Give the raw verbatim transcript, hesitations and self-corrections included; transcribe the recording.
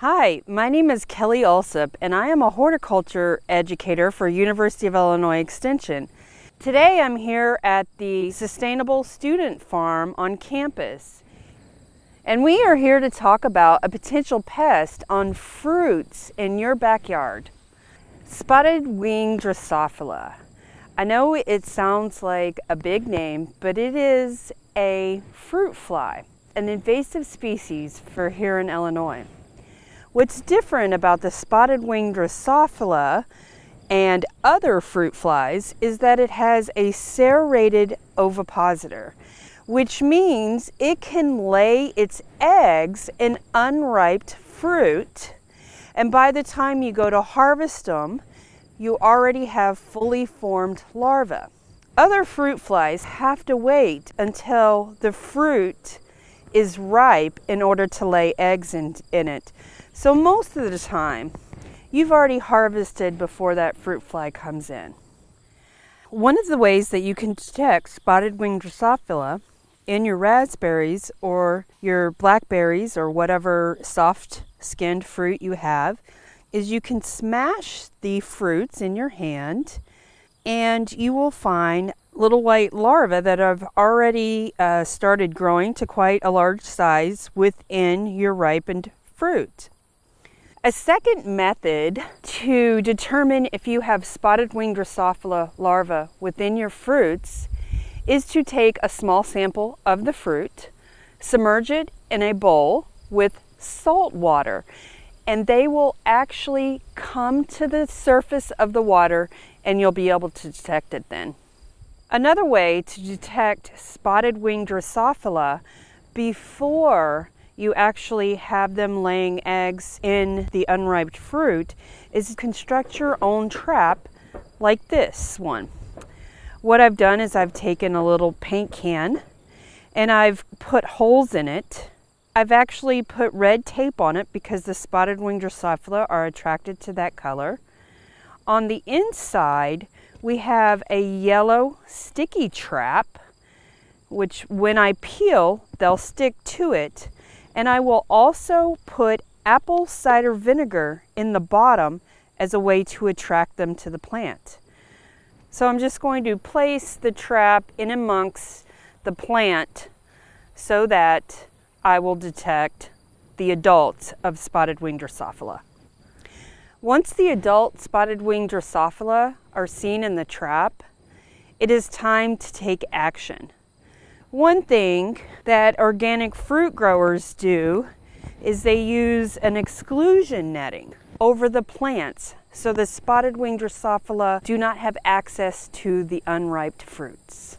Hi, my name is Kelly Allsup, and I am a horticulture educator for University of Illinois Extension. Today I'm here at the Sustainable Student Farm on campus, and we are here to talk about a potential pest on fruits in your backyard. Spotted Wing Drosophila. I know it sounds like a big name, but it is a fruit fly, an invasive species for here in Illinois. What's different about the spotted wing Drosophila and other fruit flies is that it has a serrated ovipositor, which means it can lay its eggs in unripe fruit, and by the time you go to harvest them, you already have fully formed larvae. Other fruit flies have to wait until the fruit is ripe in order to lay eggs in, in it. So most of the time, you've already harvested before that fruit fly comes in. One of the ways that you can detect spotted wing Drosophila in your raspberries or your blackberries or whatever soft skinned fruit you have is you can smash the fruits in your hand and you will find little white larvae that have already uh, started growing to quite a large size within your ripened fruit. A second method to determine if you have spotted wing Drosophila larvae within your fruits is to take a small sample of the fruit, submerge it in a bowl with salt water, and they will actually come to the surface of the water and you'll be able to detect it then. Another way to detect spotted wing Drosophila before you actually have them laying eggs in the unripe fruit is to construct your own trap like this one. What I've done is I've taken a little paint can and I've put holes in it. I've actually put red tape on it because the spotted wing Drosophila are attracted to that color. On the inside, we have a yellow sticky trap, which when I peel, they'll stick to it. And I will also put apple cider vinegar in the bottom as a way to attract them to the plant. So I'm just going to place the trap in amongst the plant so that I will detect the adults of spotted wing Drosophila. Once the adult spotted wing Drosophila are seen in the trap, it is time to take action. One thing that organic fruit growers do is they use an exclusion netting over the plants so the spotted wing Drosophila do not have access to the unripe fruits.